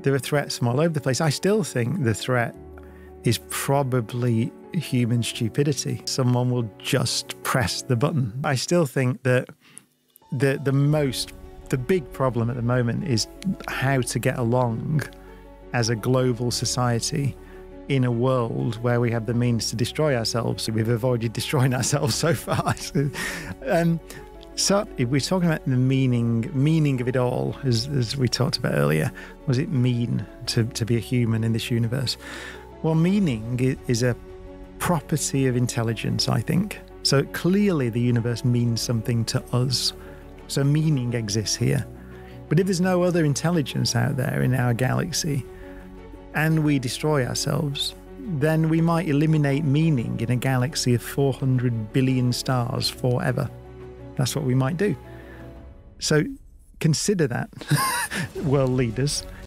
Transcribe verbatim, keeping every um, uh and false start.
There are threats from all over the place. I still think the threat is probably human stupidity. Someone will just press the button. I still think that the, the most, the big problem at the moment is how to get along as a global society in a world where we have the means to destroy ourselves. We've avoided destroying ourselves so far. um, So if we're talking about the meaning, meaning of it all, as, as we talked about earlier, what does it mean to, to be a human in this universe? Well, meaning is a property of intelligence, I think. So clearly the universe means something to us. So meaning exists here. But if there's no other intelligence out there in our galaxy and we destroy ourselves, then we might eliminate meaning in a galaxy of four hundred billion stars forever. That's what we might do. So consider that, world leaders.